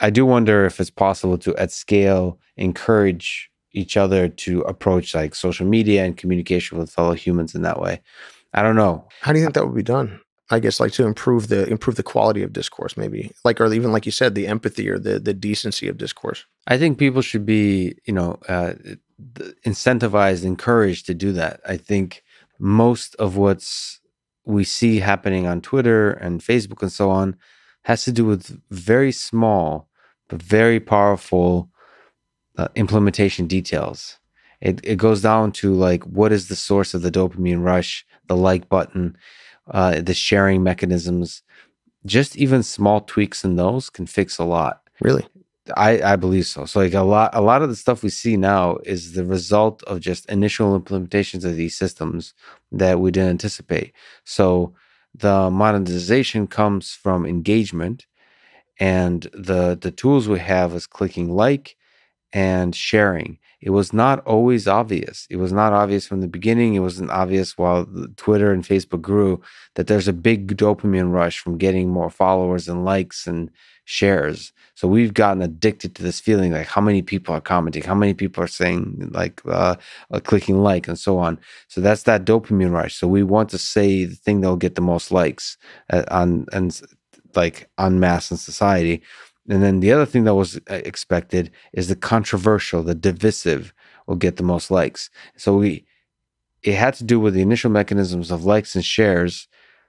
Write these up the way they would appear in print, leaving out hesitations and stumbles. I do wonder if it's possible to, at scale, encourage each other to approach like social media and communication with fellow humans in that way. I don't know. How do you think that would be done? I guess like to improve the quality of discourse, maybe, like, or even like you said, the empathy or the decency of discourse. I think people should be, you know, incentivized, encouraged to do that. I think most of what's we see happening on Twitter and Facebook and so on has to do with very small but very powerful implementation details. It goes down to like, what is the source of the dopamine rush, the like button, the sharing mechanisms. Just even small tweaks in those can fix a lot. Really? I believe so. So like a lot of the stuff we see now is the result of just initial implementations of these systems that we didn't anticipate. So the monetization comes from engagement, and the tools we have is clicking like and sharing. It was not always obvious. It was not obvious from the beginning. It wasn't obvious while Twitter and Facebook grew that there's a big dopamine rush from getting more followers and likes and shares. So we've gotten addicted to this feeling like how many people are commenting, how many people are saying like clicking like and so on. So that's that dopamine rush. So we want to say the thing that will get the most likes en masse in society. And then the other thing that was expected is the controversial, the divisive will get the most likes. So it had to do with the initial mechanisms of likes and shares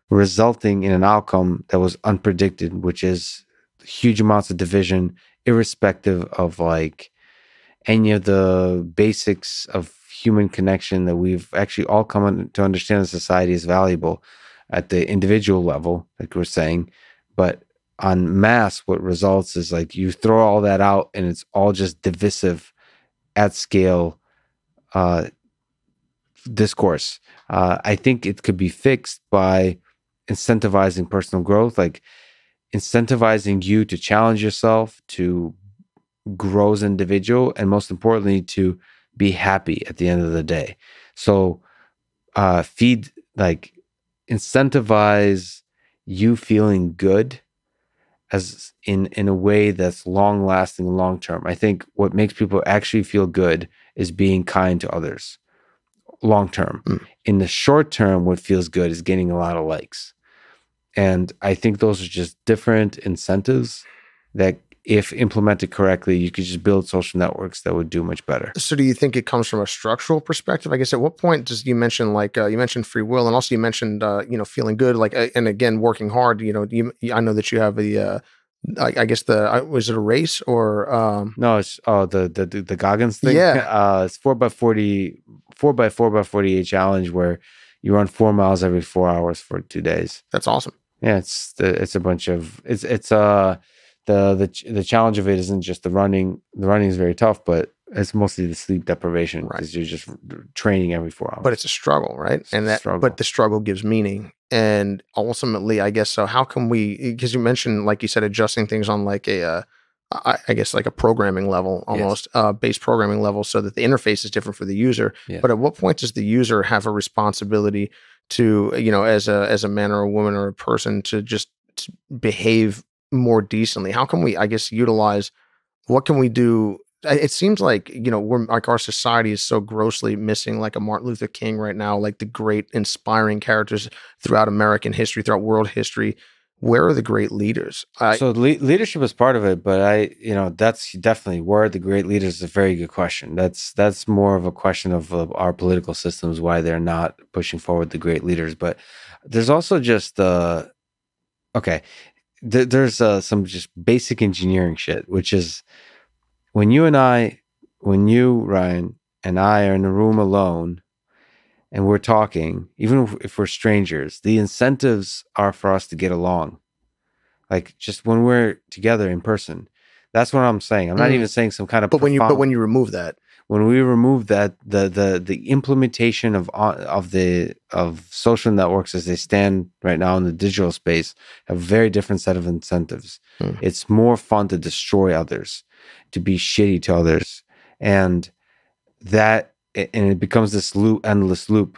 resulting in an outcome that was unpredicted, which is huge amounts of division, irrespective of like any of the basics of human connection that we've actually all come to understand in society is valuable at the individual level, like we're saying, but en masse, what results is like you throw all that out and it's all just divisive at scale discourse. I think it could be fixed by incentivizing personal growth, like incentivizing you to challenge yourself, to grow as an individual, and most importantly, to be happy at the end of the day. So incentivize you feeling good as in a way that's long-lasting, long-term. I think what makes people actually feel good is being kind to others, long-term. Mm. In the short term, what feels good is getting a lot of likes. And I think those are just different incentives that, if implemented correctly, you could just build social networks that would do much better. So do you think it comes from a structural perspective? I guess at what point does you mention like, you mentioned free will, and also you mentioned, you know, feeling good, like, and again, working hard, you know, I know that you have the, I guess was it a race or? No, it's, the Goggins thing. Yeah. It's 4x40, 4x40 challenge where you run 4 miles every 4 hours for 2 days. That's awesome. Yeah. It's a bunch of, the challenge of it isn't just the running. The running is very tough, but it's mostly the sleep deprivation because you're just training every 4 hours. But it's a struggle, right? But the struggle gives meaning. And ultimately, I guess, so how can we, because you mentioned, like you said, adjusting things on like a, I guess like a programming level almost, yes. Base programming level, so that the interface is different for the user. Yes. But at what point does the user have a responsibility to, you know, as a man or a woman or a person to just behave more decently? How can we, I guess, utilize, what can we do? It seems like, you know, we're like, our society is so grossly missing like a Martin Luther King right now, like the great inspiring characters throughout American history, throughout world history. Where are the great leaders? So leadership is part of it, but you know, that's definitely where the great leaders is a very good question. That's more of a question of our political systems, why they're not pushing forward the great leaders. But there's also just okay. There's some just basic engineering shit, which is when you, Ryan, and I are in a room alone and we're talking, even if we're strangers, the incentives are for us to get along. Like just when we're together in person, that's what I'm saying. I'm not even saying some kind of but when you remove that, when we remove that, the implementation of social networks as they stand right now in the digital space have a very different set of incentives. Mm. It's more fun to destroy others, to be shitty to others, and it becomes this loop, endless loop,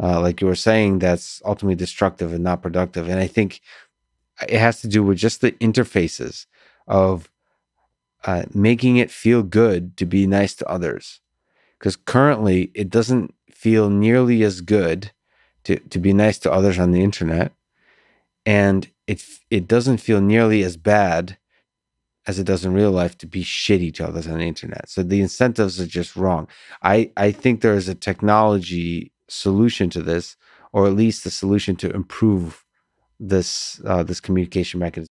like you were saying, that's ultimately destructive and not productive. And I think it has to do with just the interfaces of making it feel good to be nice to others. Because currently it doesn't feel nearly as good to be nice to others on the internet. And it doesn't feel nearly as bad as it does in real life to be shitty to others on the internet. So the incentives are just wrong. I think there is a technology solution to this, or at least the solution to improve this communication mechanism.